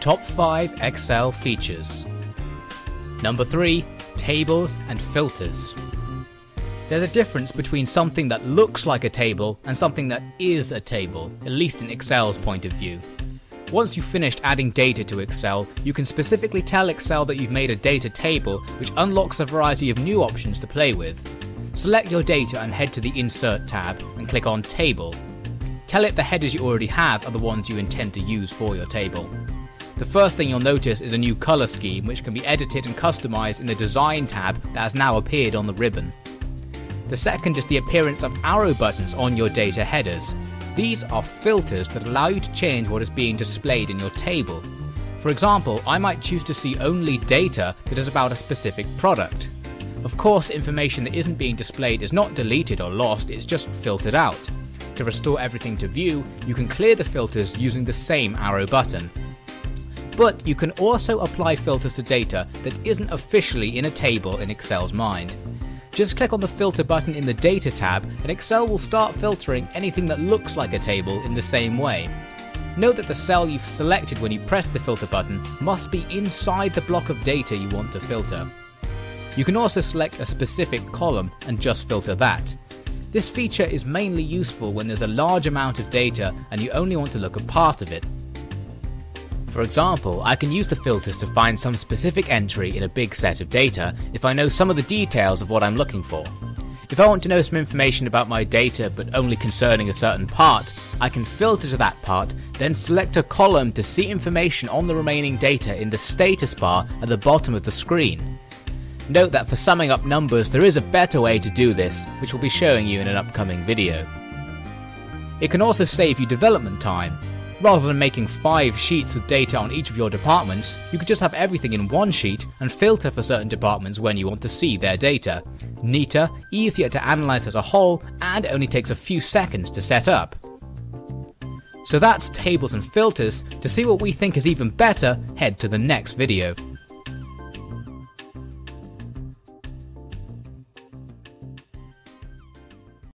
top 5 Excel features. Number 3, tables and filters. There's a difference between something that looks like a table and something that is a table, at least in Excel's point of view. Once you've finished adding data to Excel, you can specifically tell Excel that you've made a data table, which unlocks a variety of new options to play with. Select your data and head to the Insert tab and click on Table. Tell it the headers you already have are the ones you intend to use for your table. The first thing you'll notice is a new colour scheme which can be edited and customised in the Design tab that has now appeared on the ribbon. The second is the appearance of arrow buttons on your data headers. These are filters that allow you to change what is being displayed in your table. For example, I might choose to see only data that is about a specific product. Of course, information that isn't being displayed is not deleted or lost, it's just filtered out. To restore everything to view, you can clear the filters using the same arrow button. But you can also apply filters to data that isn't officially in a table in Excel's mind. Just click on the filter button in the data tab and Excel will start filtering anything that looks like a table in the same way. Note that the cell you've selected when you press the filter button must be inside the block of data you want to filter. You can also select a specific column and just filter that. This feature is mainly useful when there's a large amount of data and you only want to look at part of it. For example, I can use the filters to find some specific entry in a big set of data if I know some of the details of what I'm looking for. If I want to know some information about my data but only concerning a certain part, I can filter to that part, then select a column to see information on the remaining data in the status bar at the bottom of the screen. Note that for summing up numbers there is a better way to do this, which we'll be showing you in an upcoming video. It can also save you development time. Rather than making 5 sheets with data on each of your departments, you could just have everything in one sheet and filter for certain departments when you want to see their data. Neater, easier to analyse as a whole, and only takes a few seconds to set up. So that's tables and filters. To see what we think is even better, head to the next video.